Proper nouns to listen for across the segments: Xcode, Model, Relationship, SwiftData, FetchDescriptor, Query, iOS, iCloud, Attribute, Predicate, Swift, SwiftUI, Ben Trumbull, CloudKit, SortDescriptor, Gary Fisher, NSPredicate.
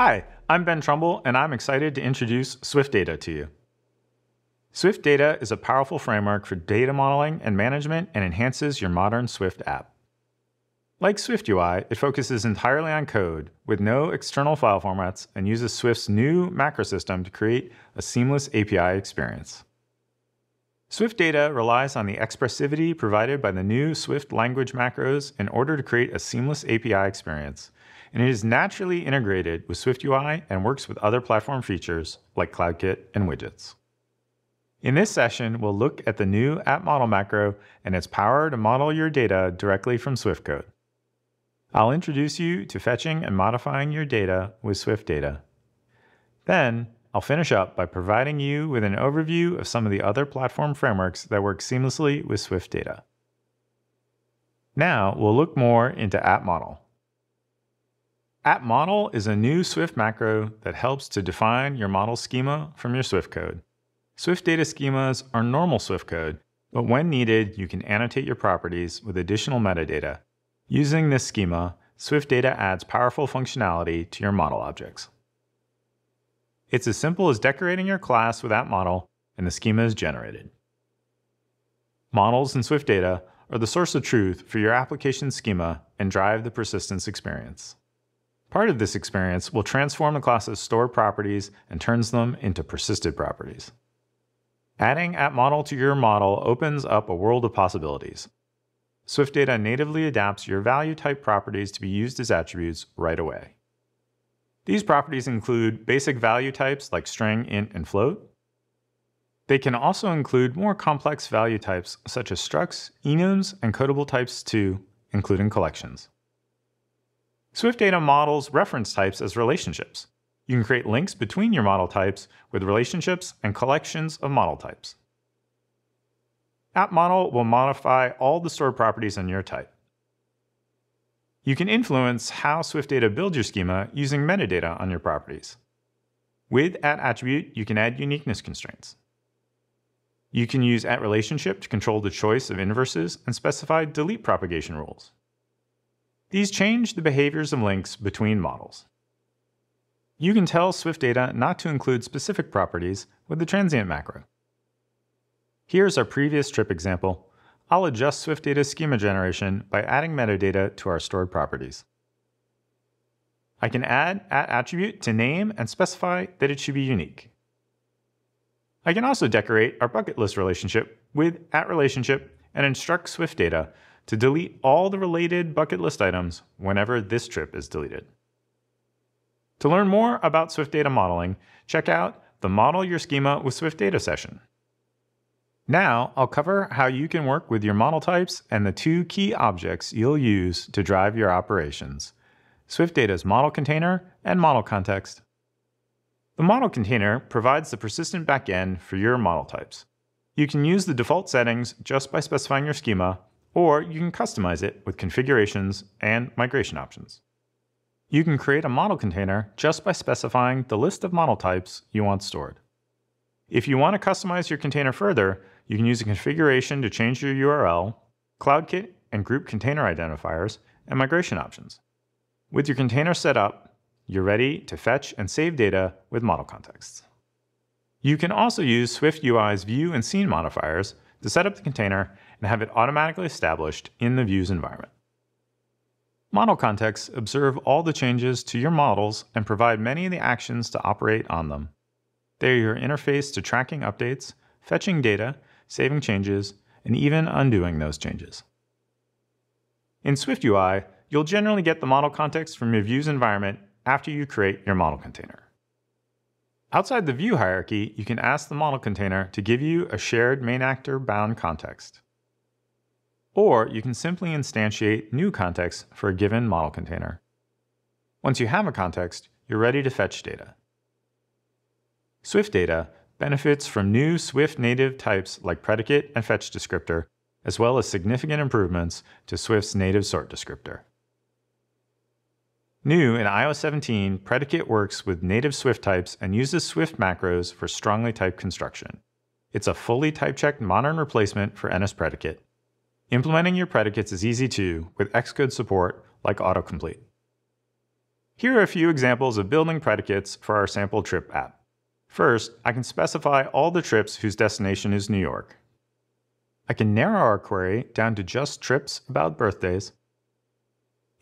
Hi, I'm Ben Trumbull, and I'm excited to introduce SwiftData to you. SwiftData is a powerful framework for data modeling and management and enhances your modern Swift app. Like SwiftUI, it focuses entirely on code with no external file formats and uses Swift's new macro system to create a seamless API experience. SwiftData relies on the expressivity provided by the new Swift language macros in order to create a seamless API experience, and it is naturally integrated with SwiftUI and works with other platform features like CloudKit and widgets. In this session, we'll look at the new App Model macro and its power to model your data directly from Swift code. I'll introduce you to fetching and modifying your data with SwiftData. Then, I'll finish up by providing you with an overview of some of the other platform frameworks that work seamlessly with SwiftData. Now we'll look more into App Model. App Model is a new Swift macro that helps to define your model schema from your Swift code. SwiftData schemas are normal Swift code, but when needed, you can annotate your properties with additional metadata. Using this schema, SwiftData adds powerful functionality to your model objects. It's as simple as decorating your class with App Model, and the schema is generated. Models in SwiftData are the source of truth for your application schema and drive the persistence experience. Part of this experience will transform the class's stored properties and turns them into persisted properties. Adding App Model to your model opens up a world of possibilities. SwiftData natively adapts your value type properties to be used as attributes right away. These properties include basic value types like string, int, and float. They can also include more complex value types such as structs, enums, and codable types too, including collections. SwiftData models reference types as relationships. You can create links between your model types with relationships and collections of model types. App Model will modify all the stored properties in your type. You can influence how SwiftData builds your schema using metadata on your properties. With @attribute, you can add uniqueness constraints. You can use @relationship to control the choice of inverses and specify delete propagation rules. These change the behaviors of links between models. You can tell SwiftData not to include specific properties with the transient macro. Here's our previous trip example. I'll adjust SwiftData's schema generation by adding metadata to our stored properties. I can add @attribute to name and specify that it should be unique. I can also decorate our bucket list relationship with @relationship and instruct SwiftData to delete all the related bucket list items whenever this trip is deleted. To learn more about SwiftData modeling, check out the Model Your Schema with SwiftData session. Now, I'll cover how you can work with your model types and the two key objects you'll use to drive your operations, SwiftData's model container and model context. The model container provides the persistent backend for your model types. You can use the default settings just by specifying your schema, or you can customize it with configurations and migration options. You can create a model container just by specifying the list of model types you want stored. If you want to customize your container further, you can use a configuration to change your URL, CloudKit and group container identifiers, and migration options. With your container set up, you're ready to fetch and save data with model contexts. You can also use SwiftUI's view and scene modifiers to set up the container and have it automatically established in the view's environment. Model contexts observe all the changes to your models and provide many of the actions to operate on them. They're your interface to tracking updates, fetching data, saving changes, and even undoing those changes. In SwiftUI, you'll generally get the model context from your view's environment after you create your model container. Outside the view hierarchy, you can ask the model container to give you a shared main actor bound context. Or you can simply instantiate new context for a given model container. Once you have a context, you're ready to fetch data. SwiftData benefits from new Swift native types like Predicate and FetchDescriptor, as well as significant improvements to Swift's native SortDescriptor. New in iOS 17, Predicate works with native Swift types and uses Swift macros for strongly typed construction. It's a fully type-checked modern replacement for NSPredicate. Implementing your predicates is easy too, with Xcode support like autocomplete. Here are a few examples of building predicates for our sample trip app. First, I can specify all the trips whose destination is New York. I can narrow our query down to just trips about birthdays,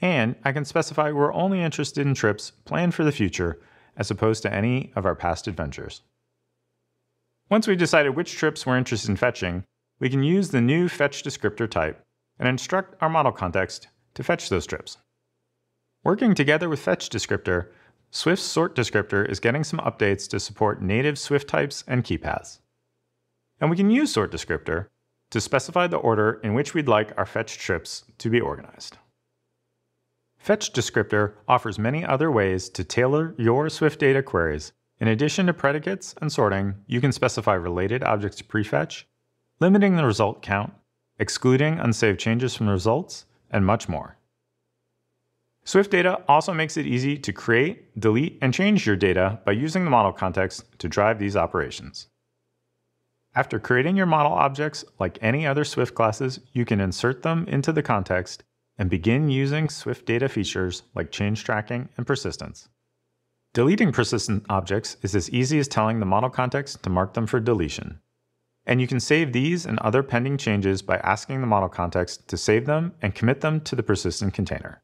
and I can specify we're only interested in trips planned for the future as opposed to any of our past adventures. Once we've decided which trips we're interested in fetching, we can use the new FetchDescriptor type and instruct our model context to fetch those trips. Working together with FetchDescriptor, Swift's SortDescriptor is getting some updates to support native Swift types and key paths. And we can use SortDescriptor to specify the order in which we'd like our fetched trips to be organized. FetchDescriptor offers many other ways to tailor your SwiftData queries. In addition to predicates and sorting, you can specify related objects to prefetch, limiting the result count, excluding unsaved changes from the results, and much more. SwiftData also makes it easy to create, delete, and change your data by using the model context to drive these operations. After creating your model objects, like any other Swift classes, you can insert them into the context and begin using SwiftData features like change tracking and persistence. Deleting persistent objects is as easy as telling the model context to mark them for deletion. And you can save these and other pending changes by asking the model context to save them and commit them to the persistent container.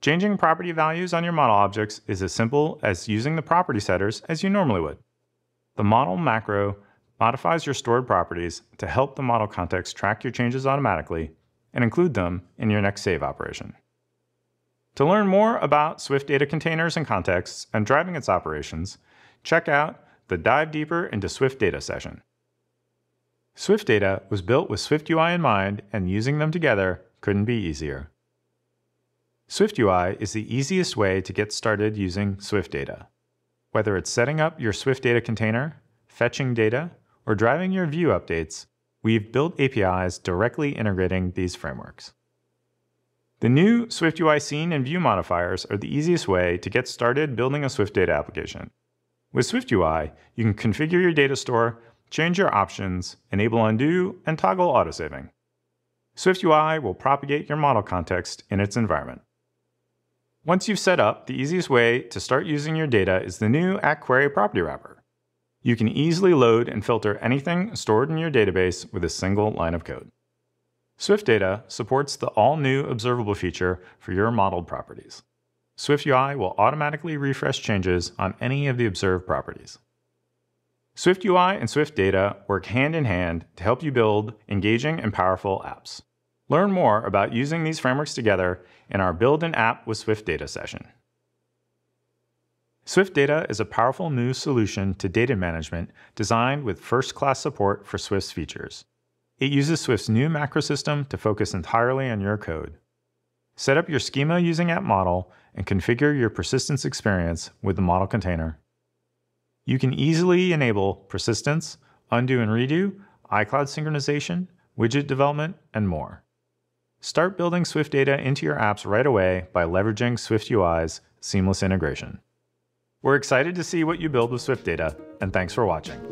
Changing property values on your model objects is as simple as using the property setters as you normally would. The model macro modifies your stored properties to help the model context track your changes automatically and include them in your next save operation. To learn more about SwiftData containers and contexts and driving its operations, check out the Dive Deeper into SwiftData session. SwiftData was built with SwiftUI in mind, and using them together couldn't be easier. SwiftUI is the easiest way to get started using SwiftData. Whether it's setting up your SwiftData container, fetching data, or driving your view updates, we've built APIs directly integrating these frameworks. The new SwiftUI scene and view modifiers are the easiest way to get started building a SwiftData application. With SwiftUI, you can configure your data store, change your options, enable undo, and toggle autosaving. SwiftUI will propagate your model context in its environment. Once you've set up, the easiest way to start using your data is the new @query property wrapper. You can easily load and filter anything stored in your database with a single line of code. SwiftData supports the all-new observable feature for your modeled properties. SwiftUI will automatically refresh changes on any of the observed properties. SwiftUI and SwiftData work hand in hand to help you build engaging and powerful apps. Learn more about using these frameworks together in our Build an App with SwiftData session. SwiftData is a powerful new solution to data management designed with first-class support for Swift's features. It uses Swift's new macro system to focus entirely on your code. Set up your schema using @model and configure your persistence experience with the model container. You can easily enable persistence, undo and redo, iCloud synchronization, widget development, and more. Start building SwiftData into your apps right away by leveraging SwiftUI's seamless integration. We're excited to see what you build with SwiftData, and thanks for watching.